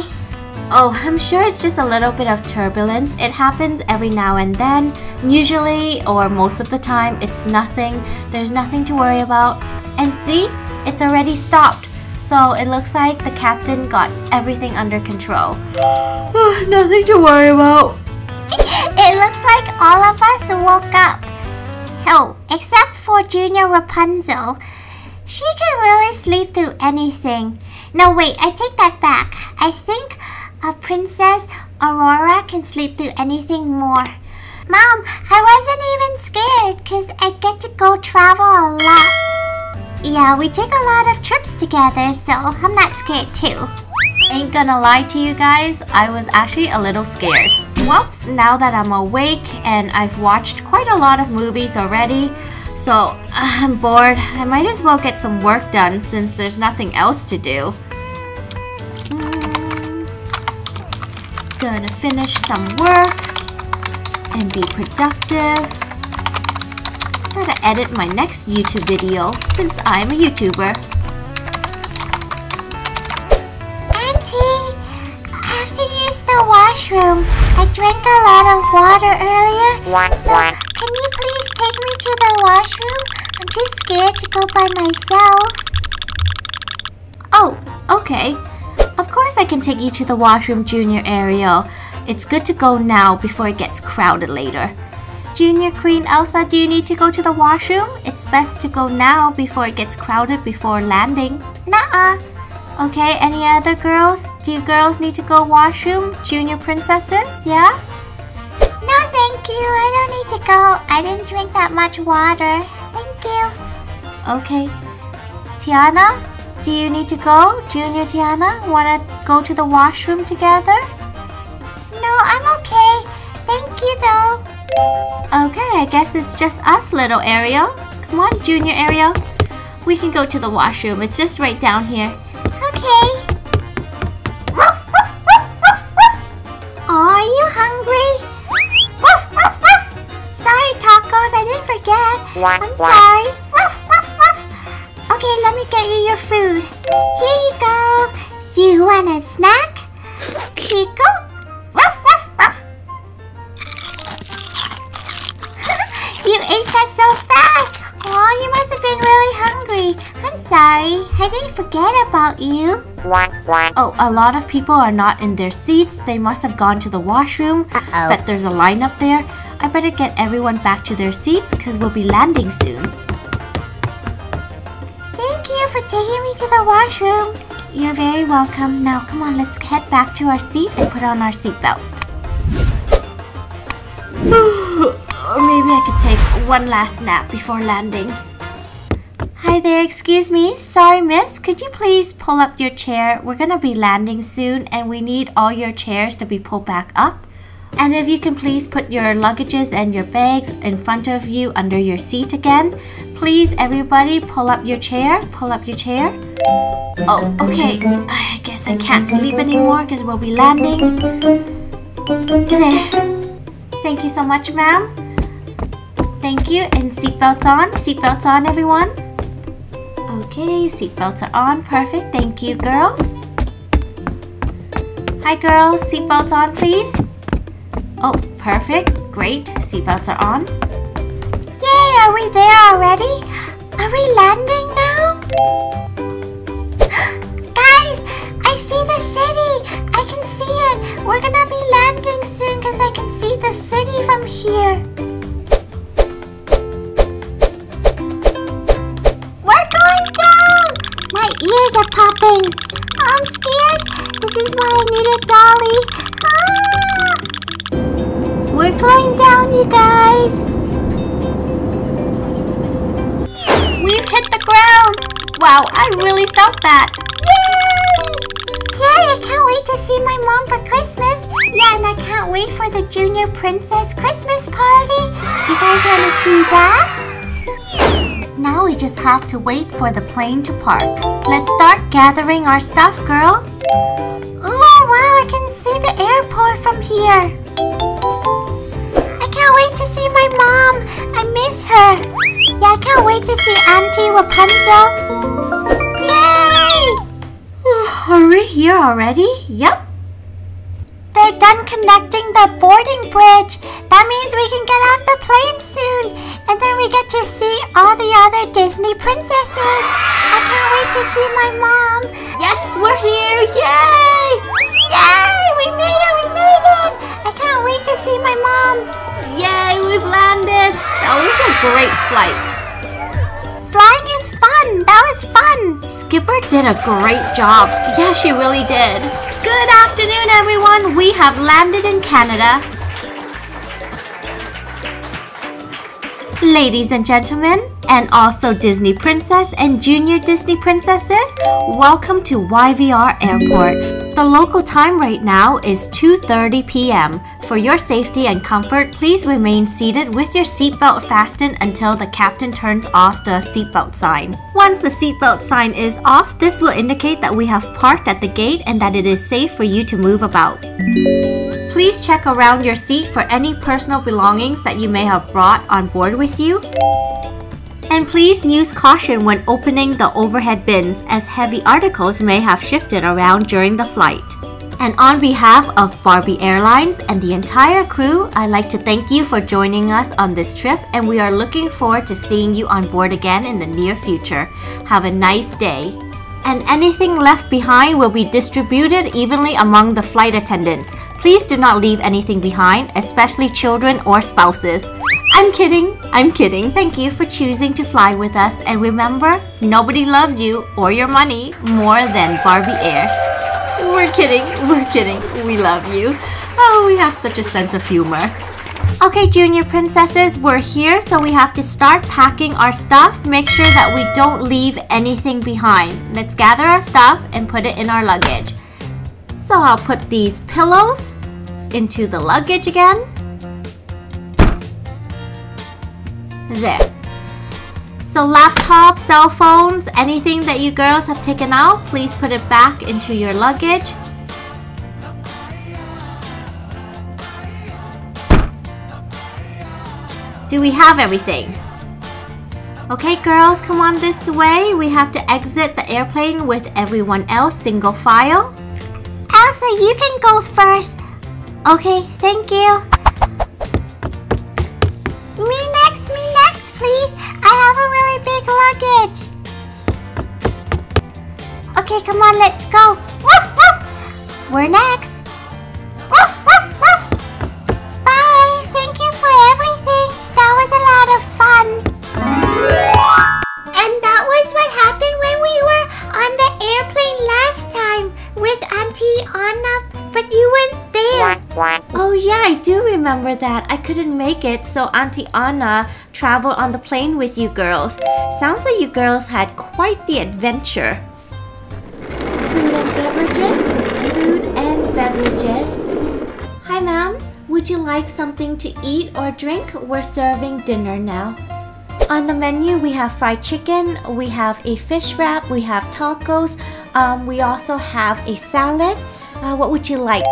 Oh, I'm sure it's just a little bit of turbulence. It happens every now and then. Usually, or most of the time, it's nothing. There's nothing to worry about. And see, it's already stopped. So it looks like the captain got everything under control. Nothing to worry about. It looks like all of us woke up. Oh, except for Junior Rapunzel. She can really sleep through anything. No, wait, I take that back. I think Princess Aurora can sleep through anything more. Mom, I wasn't even scared because I get to go travel a lot. Yeah, we take a lot of trips together, so I'm not scared too. Ain't gonna lie to you guys, I was actually a little scared. Whoops, now that I'm awake and I've watched quite a lot of movies already, so I'm bored. I might as well get some work done since there's nothing else to do. Gonna finish some work and be productive. Gotta edit my next YouTube video since I'm a YouTuber. Auntie, I have to use the washroom. I drank a lot of water earlier, so can you please take me to the washroom? I'm too scared to go by myself. Oh, okay. Of course I can take you to the washroom, Junior Ariel. It's good to go now before it gets crowded later. Junior Queen Elsa, do you need to go to the washroom? It's best to go now before it gets crowded before landing. Nuh-uh. Okay, any other girls? Do you girls need to go washroom? Junior princesses, yeah? No, thank you. I don't need to go. I didn't drink that much water. Thank you. Okay. Tiana? Do you need to go? Junior Tiana, wanna go to the washroom together? No, I'm okay. Thank you though. Okay, I guess it's just us, little Ariel. Come on, Junior Ariel. We can go to the washroom. It's just right down here. Okay. Are you hungry? Sorry, tacos. I didn't forget. I'm sorry. Okay, let me get you your food. Here you go. Do you want a snack? Here you go. Ruff, ruff, ruff. You ate that so fast. Oh, you must have been really hungry. I'm sorry. I didn't forget about you. Oh, a lot of people are not in their seats. They must have gone to the washroom. Uh-oh. But there's a line up there. I better get everyone back to their seats because we'll be landing soon. For taking me to the washroom. You're very welcome. Now, come on, let's head back to our seat and put on our seatbelt. Or maybe I could take one last nap before landing. Hi there, excuse me. Sorry, miss. Could you please pull up your chair? We're gonna be landing soon and we need all your chairs to be pulled back up. And if you can please put your luggages and your bags in front of you under your seat again. Please, everybody, pull up your chair. Pull up your chair. Oh, okay. I guess I can't sleep anymore because we'll be landing. There. Thank you so much, ma'am. Thank you. And seatbelts on. Seatbelts on, everyone. Okay, seatbelts are on. Perfect. Thank you, girls. Hi, girls. Seatbelts on, please. Oh, perfect. Great. Seatbelts are on. Yay! Are we there already? Are we landing now? Guys, I see the city. I can see it. We're gonna be landing soon because I can see the city from here. We're going down! My ears are popping. I'm scared. This is why I needed Dolly. Ah! We're going down, you guys. We've hit the ground! Wow, I really felt that! Yay! Yay, I can't wait to see my mom for Christmas! Yeah, and I can't wait for the Junior Princess Christmas party! Do you guys want to see that? Now we just have to wait for the plane to park. Let's start gathering our stuff, girls! Ooh, wow, I can see the airport from here! I can't wait to see my mom! I miss her! Yeah, I can't wait to see Auntie Rapunzel. Yay! Are we here already? Yep. The they're done connecting the boarding bridge. That means we can get off the plane soon. And then we get to see all the other Disney princesses. I can't wait to see my mom. Yes, we're here. Yay! Yay! We made it! We made it! I can't wait to see my mom. Yay! We've landed. That was a great flight. Flying is fun. That was fun. Skipper did a great job. Yeah, she really did. Good afternoon, everyone. We have landed in Canada. Ladies and gentlemen, and also Disney Princess and Junior Disney Princesses, welcome to YVR Airport. The local time right now is 2:30 p.m. For your safety and comfort, please remain seated with your seatbelt fastened until the captain turns off the seatbelt sign. Once the seatbelt sign is off, this will indicate that we have parked at the gate and that it is safe for you to move about. Please check around your seat for any personal belongings that you may have brought on board with you. And please use caution when opening the overhead bins, as heavy articles may have shifted around during the flight. And on behalf of Barbie Airlines and the entire crew, I'd like to thank you for joining us on this trip, and we are looking forward to seeing you on board again in the near future. Have a nice day. And anything left behind will be distributed evenly among the flight attendants. Please do not leave anything behind, especially children or spouses. I'm kidding, I'm kidding. Thank you for choosing to fly with us, and remember, nobody loves you or your money more than Barbie Air. We're kidding, we're kidding. We love you. Oh, we have such a sense of humor. Okay, Junior Princesses, we're here, so we have to start packing our stuff. Make sure that we don't leave anything behind. Let's gather our stuff and put it in our luggage. So I'll put these pillows into the luggage again. There. So laptops, cell phones, anything that you girls have taken out, please put it back into your luggage. Do we have everything? Okay girls, come on this way. We have to exit the airplane with everyone else, single file. Elsa, you can go first. Okay, thank you. Me next, please. I have a really big luggage. Okay, come on, let's go. Woof, woof. We're next. Woof, woof, woof. Bye. Thank you for everything. That was a lot of fun. And that was what happened when we were on the airplane last time with Auntie Anna, but you weren't there. Oh yeah, I do remember that. I couldn't make it, so Auntie Anna traveled on the plane with you girls. Sounds like you girls had quite the adventure. Food and beverages? Food and beverages. Hi ma'am, would you like something to eat or drink? We're serving dinner now. On the menu, we have fried chicken, we have a fish wrap, we have tacos, we also have a salad. What would you like?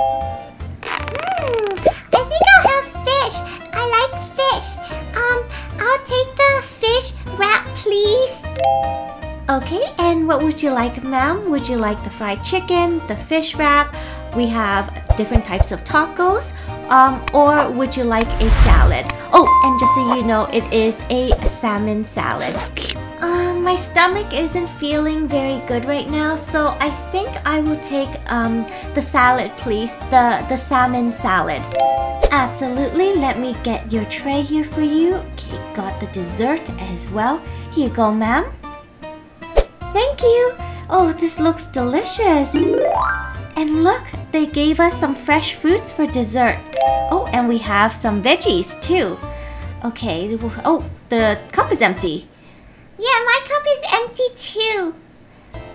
I'll take the fish wrap, please. Okay, and what would you like, ma'am? Would you like the fried chicken, the fish wrap? We have different types of tacos, or would you like a salad? Oh, and just so you know, it is a salmon salad. My stomach isn't feeling very good right now, so I think I will take the salad, please. The salmon salad. Absolutely, let me get your tray here for you. Okay, got the dessert as well. Here you go, ma'am. Thank you. Oh, this looks delicious. And look, they gave us some fresh fruits for dessert. Oh, and we have some veggies too. Okay, oh, the cup is empty. Yeah, my cup is empty too.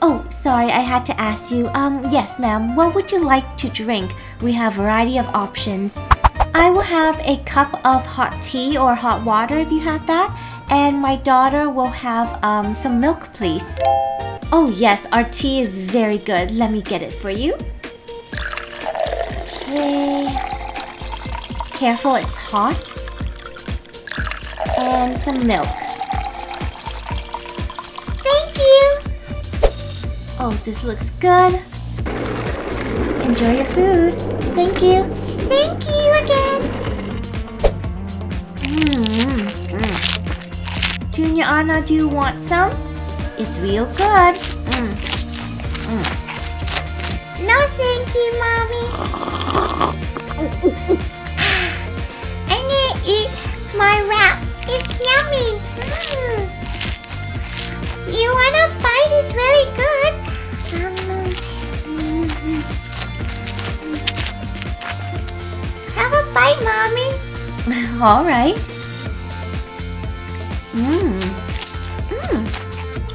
Oh, sorry, I had to ask you. Yes, ma'am, what would you like to drink? We have a variety of options. I will have a cup of hot tea or hot water if you have that. And my daughter will have some milk, please. Oh yes, our tea is very good. Let me get it for you. Okay. Careful, it's hot. And some milk. Thank you. Oh, this looks good. Enjoy your food. Thank you. Thank you again. Junior Anna, do you want some? It's real good. No, thank you, Mommy. I need to eat my wrap. It's yummy. You want to bite? It's really good. Have a bite, Mommy. All right.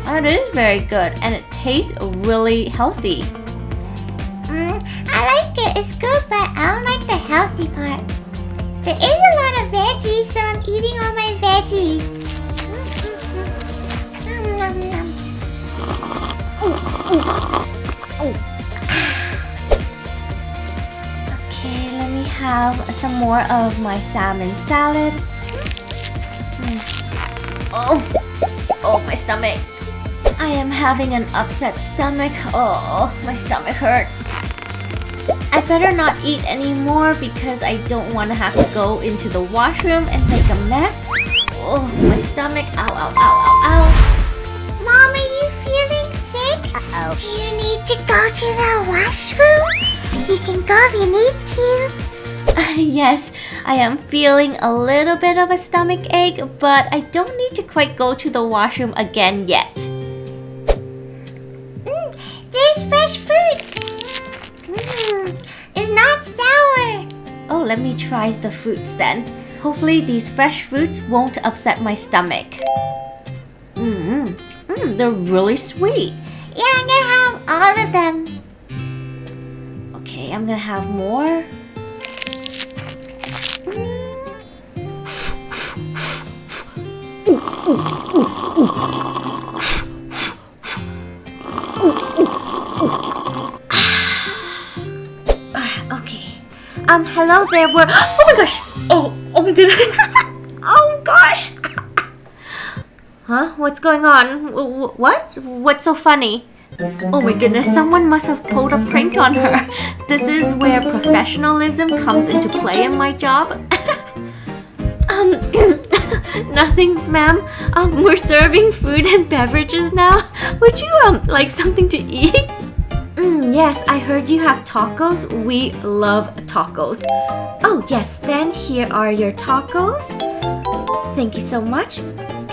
That is very good, and it tastes really healthy. I like it. It's good, but I don't like the healthy part. There is a lot of veggies, so I'm eating all my veggies. Okay, let me have some more of my salmon salad. Oh, my stomach. I am having an upset stomach. Oh, my stomach hurts. I better not eat anymore because I don't want to have to go into the washroom and make a mess. Oh, my stomach. Ow, ow, ow, ow, ow. Mom, are you feeling sick? Uh-oh. Do you need to go to the washroom? You can go if you need to. Yes, I am feeling a little bit of a stomach ache, but I don't need to quite go to the washroom again yet. Fresh fruit. It's not sour. Oh, let me try the fruits then. Hopefully these fresh fruits won't upset my stomach. They're really sweet. Yeah, I'm gonna have all of them. Okay, I'm gonna have more. Hello there, we're... Oh my gosh! Oh my goodness! Oh gosh! Huh? What's going on? What? What's so funny? Oh my goodness, someone must have pulled a prank on her. This is where professionalism comes into play in my job. Nothing, ma'am. We're serving food and beverages now. Would you, like something to eat? Yes, I heard you have tacos. We love tacos. Oh yes, then here are your tacos. Thank you so much.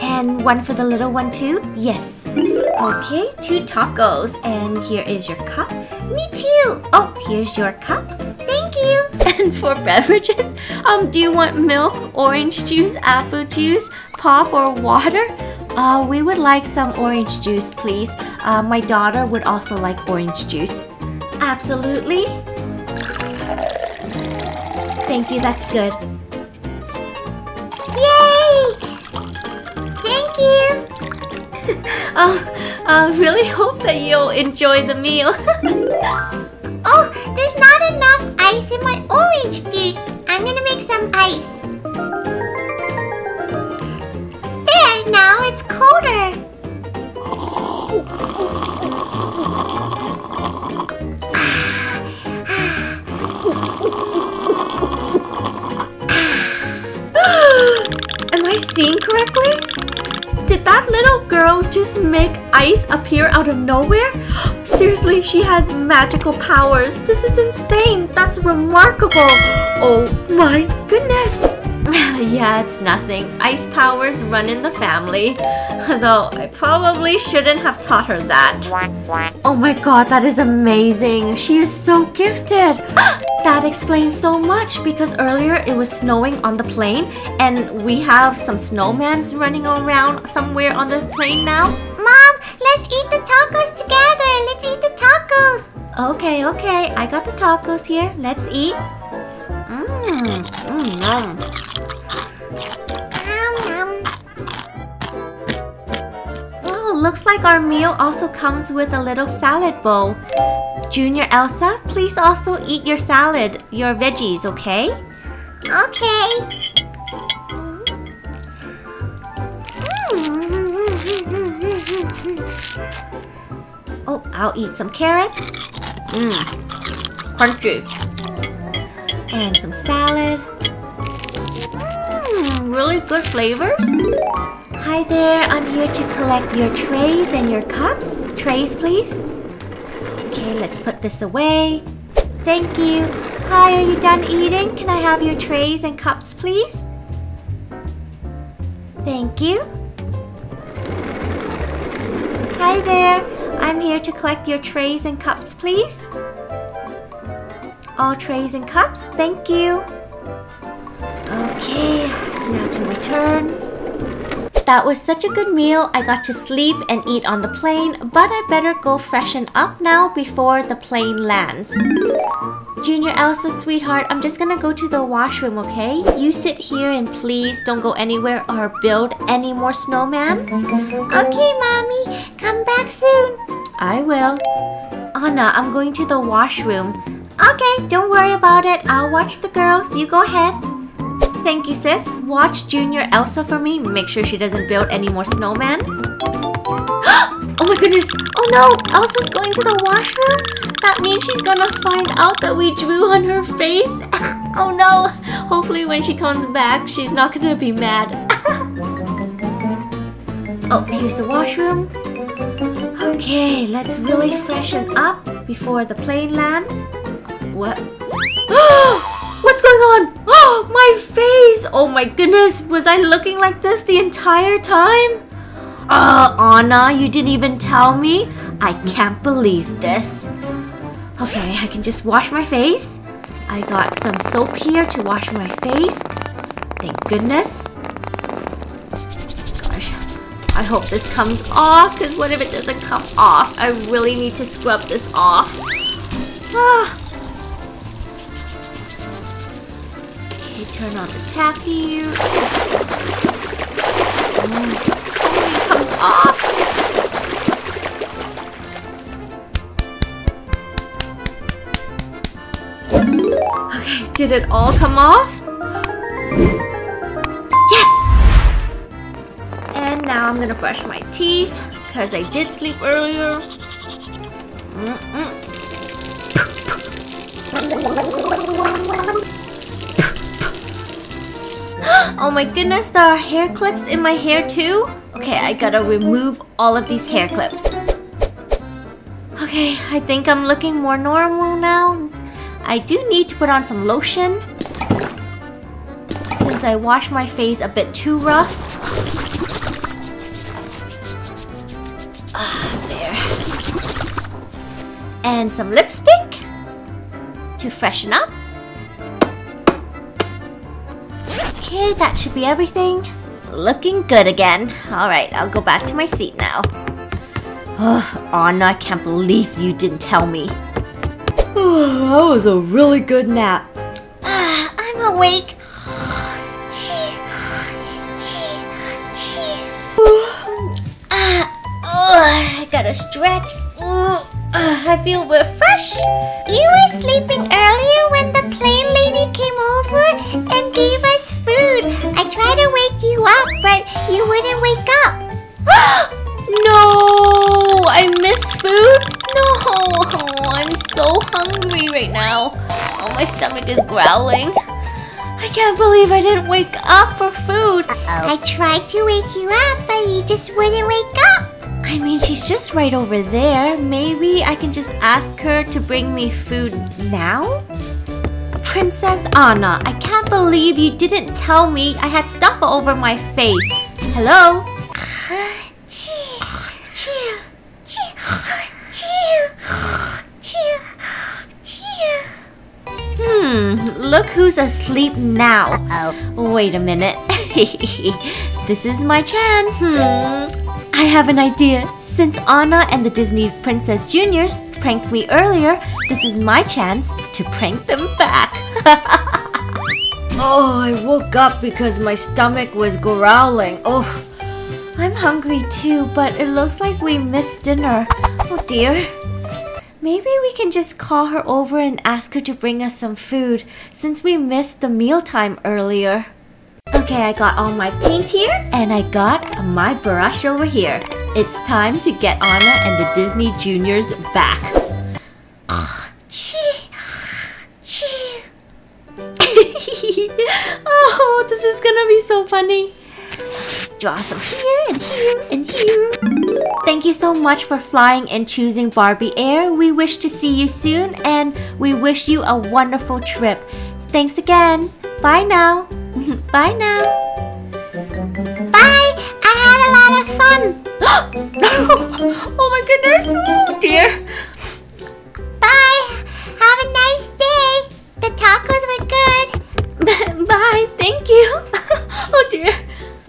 And one for the little one too? Yes. Okay, 2 tacos. And here is your cup. Me too. Oh, here's your cup. Thank you. And for beverages, do you want milk, orange juice, apple juice, pop or water? We would like some orange juice, please. My daughter would also like orange juice. Absolutely. Thank you, that's good. Yay! Thank you! I really hope that you'll enjoy the meal. Oh, there's not enough ice in my orange juice. I'm gonna make some ice. Now it's colder. Am I seeing correctly? Did that little girl just make ice appear out of nowhere? Seriously, she has magical powers. This is insane. That's remarkable. Oh my goodness. Yeah, it's nothing. Ice powers run in the family. Though I probably shouldn't have taught her that. Oh my god, that is amazing. She is so gifted. That explains so much because earlier it was snowing on the plane and we have some snowmen running around somewhere on the plane now. Mom, let's eat the tacos together. Let's eat the tacos. Okay, okay. I got the tacos here. Let's eat. Yum. Looks like our meal also comes with a little salad bowl. Junior Elsa, please also eat your salad, your veggies, okay? Okay. Oh, I'll eat some carrots. 100. And some salad. Really good flavors. Hi there, I'm here to collect your trays and your cups. Trays, please. Okay, let's put this away. Thank you. Hi, are you done eating? Can I have your trays and cups, please? Thank you. Hi there, I'm here to collect your trays and cups, please. All trays and cups, thank you. Okay, now to return. That was such a good meal. I got to sleep and eat on the plane, but I better go freshen up now before the plane lands. Junior Elsa, sweetheart, I'm just gonna go to the washroom, okay? You sit here and please don't go anywhere or build any more snowmen. Okay, Mommy, come back soon. I will. Anna, I'm going to the washroom. Okay, don't worry about it. I'll watch the girls. You go ahead. Thank you, sis. Watch Junior Elsa for me. Make sure she doesn't build any more snowmen. Oh my goodness. Oh no, Elsa's going to the washroom. That means she's gonna find out that we drew on her face. Oh no. Hopefully when she comes back, she's not gonna be mad. Oh, here's the washroom. Okay, let's really freshen up before the plane lands. What? What's going on? Oh, my face! Oh my goodness, was I looking like this the entire time? Anna, you didn't even tell me. I can't believe this. Okay, I can just wash my face. I got some soap here to wash my face. Thank goodness. I hope this comes off, because what if it doesn't come off? I really need to scrub this off. Turn on the tap here. Oh, it comes off. Okay, did it all come off? Yes! And now I'm gonna brush my teeth because I did sleep earlier. Oh my goodness, there are hair clips in my hair too? Okay, I gotta remove all of these hair clips. Okay, I think I'm looking more normal now. I do need to put on some lotion, since I washed my face a bit too rough. There. And some lipstick to freshen up. Okay, that should be everything. Looking good again. Alright, I'll go back to my seat now. Oh, Anna, I can't believe you didn't tell me. That was a really good nap. I'm awake. I gotta stretch. I feel refreshed. You were sleeping earlier when the plane lady came over and gave us food. I tried to wake you up, but you wouldn't wake up. No, I missed food? No, I'm so hungry right now. Oh, my stomach is growling. I can't believe I didn't wake up for food. I tried to wake you up, but you just wouldn't wake up. I mean, she's just right over there. Maybe I can just ask her to bring me food now? Princess Anna, I can't believe you didn't tell me I had stuff over my face. Hello? Look who's asleep now. Wait a minute. This is my chance. I have an idea. Since Anna and the Disney Princess Juniors pranked me earlier, this is my chance to prank them back. Oh, I woke up because my stomach was growling. Oh, I'm hungry too, but it looks like we missed dinner. Oh dear. Maybe we can just call her over and ask her to bring us some food, since we missed the mealtime earlier. Okay, I got all my paint here, and I got my brush over here. It's time to get Anna and the Disney Juniors back. Oh, this is gonna be so funny. Draw some here and here and here. Thank you so much for flying and choosing Barbie Air. We wish to see you soon and we wish you a wonderful trip. Thanks again. Bye now. Bye now. Bye. I had a lot of fun. Oh my goodness. Oh dear. Bye. Have a nice day. The tacos were good. Bye. Thank you. Oh dear.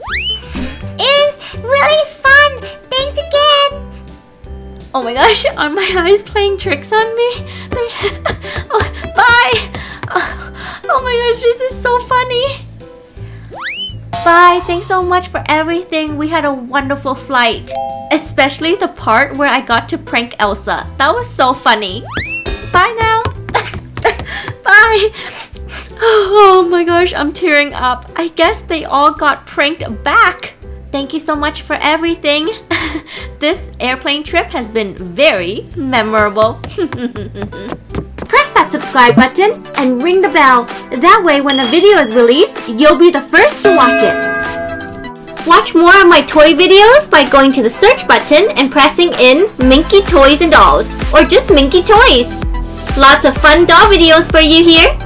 It was really fun. Thanks again. Oh my gosh. Are my eyes playing tricks on me? Oh, bye. Oh my gosh, this is so funny. Bye, thanks so much for everything. We had a wonderful flight. Especially the part where I got to prank Elsa. That was so funny. Bye now. Bye. Oh my gosh, I'm tearing up. I guess they all got pranked back. Thank you so much for everything. This airplane trip has been very memorable. Press that subscribe button and ring the bell. That way when a video is released, you'll be the first to watch it. Watch more of my toy videos by going to the search button and pressing in Minky Toys and Dolls or just Minky Toys. Lots of fun doll videos for you here.